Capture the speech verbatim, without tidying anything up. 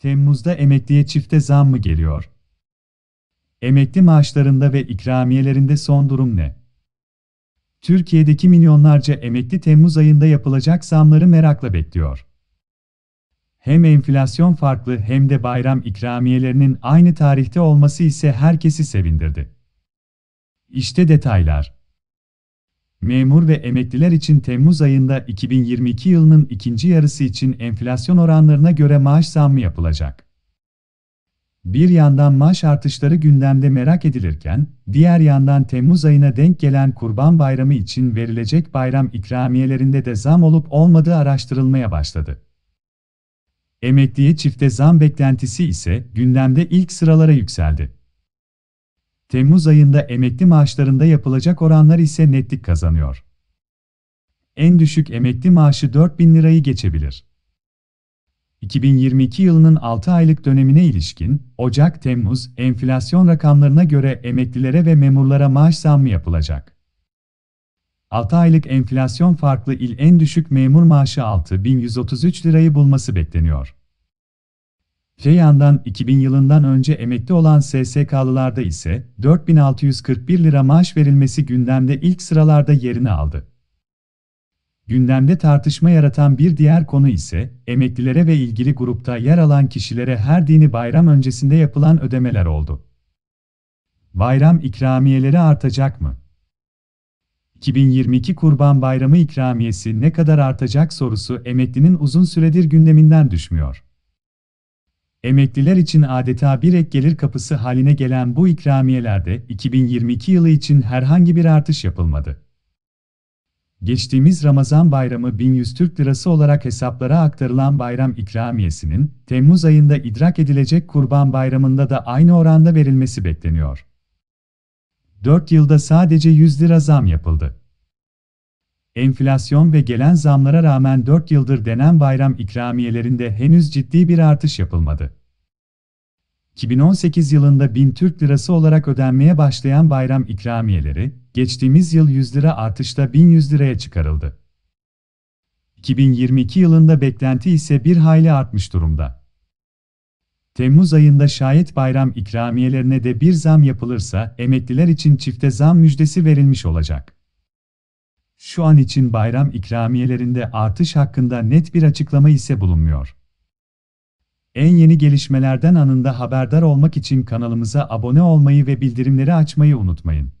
Temmuz'da emekliye çifte zam mı geliyor? Emekli maaşlarında ve ikramiyelerinde son durum ne? Türkiye'deki milyonlarca emekli Temmuz ayında yapılacak zamları merakla bekliyor. Hem enflasyon farklı hem de bayram ikramiyelerinin aynı tarihte olması ise herkesi sevindirdi. İşte detaylar. Memur ve emekliler için Temmuz ayında iki bin yirmi iki yılının ikinci yarısı için enflasyon oranlarına göre maaş zammı yapılacak. Bir yandan maaş artışları gündemde merak edilirken, diğer yandan Temmuz ayına denk gelen Kurban Bayramı için verilecek bayram ikramiyelerinde de zam olup olmadığı araştırılmaya başladı. Emekliye çifte zam beklentisi ise gündemde ilk sıralara yükseldi. Temmuz ayında emekli maaşlarında yapılacak oranlar ise netlik kazanıyor. En düşük emekli maaşı dört bin lirayı geçebilir. iki bin yirmi iki yılının altı aylık dönemine ilişkin, Ocak-Temmuz enflasyon rakamlarına göre emeklilere ve memurlara maaş zammı yapılacak. altı aylık enflasyon farklı il en düşük memur maaşı altı bin yüz otuz üç lirayı bulması bekleniyor. Öte yandan iki bin yılından önce emekli olan S S K'lılarda ise dört bin altı yüz kırk bir lira maaş verilmesi gündemde ilk sıralarda yerini aldı. Gündemde tartışma yaratan bir diğer konu ise emeklilere ve ilgili grupta yer alan kişilere her dini bayram öncesinde yapılan ödemeler oldu. Bayram ikramiyeleri artacak mı? iki bin yirmi iki Kurban Bayramı ikramiyesi ne kadar artacak sorusu emeklinin uzun süredir gündeminden düşmüyor. Emekliler için adeta bir ek gelir kapısı haline gelen bu ikramiyelerde iki bin yirmi iki yılı için herhangi bir artış yapılmadı. Geçtiğimiz Ramazan Bayramı bin yüz Türk Lirası olarak hesaplara aktarılan bayram ikramiyesinin, Temmuz ayında idrak edilecek Kurban Bayramı'nda da aynı oranda verilmesi bekleniyor. dört yılda sadece yüz lira zam yapıldı. Enflasyon ve gelen zamlara rağmen dört yıldır denen bayram ikramiyelerinde henüz ciddi bir artış yapılmadı. iki bin on sekiz yılında bin Türk Lirası olarak ödenmeye başlayan bayram ikramiyeleri, geçtiğimiz yıl yüz lira artışla bin yüz liraya çıkarıldı. iki bin yirmi iki yılında beklenti ise bir hayli artmış durumda. Temmuz ayında şayet bayram ikramiyelerine de bir zam yapılırsa, emekliler için çifte zam müjdesi verilmiş olacak. Şu an için bayram ikramiyelerinde artış hakkında net bir açıklama ise bulunmuyor. En yeni gelişmelerden anında haberdar olmak için kanalımıza abone olmayı ve bildirimleri açmayı unutmayın.